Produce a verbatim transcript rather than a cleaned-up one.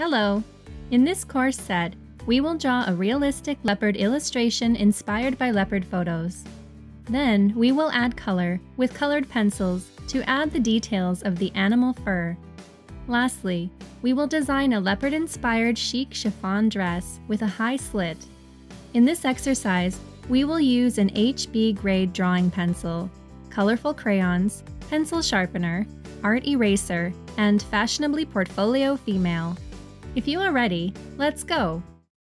Hello! In this course set, we will draw a realistic leopard illustration inspired by leopard photos. Then, we will add color, with colored pencils, to add the details of the animal fur. Lastly, we will design a leopard-inspired chic chiffon dress with a high slit. In this exercise, we will use an H B grade drawing pencil, colorful crayons, pencil sharpener, art eraser, and fashionably portfolio female. If you are ready, let's go!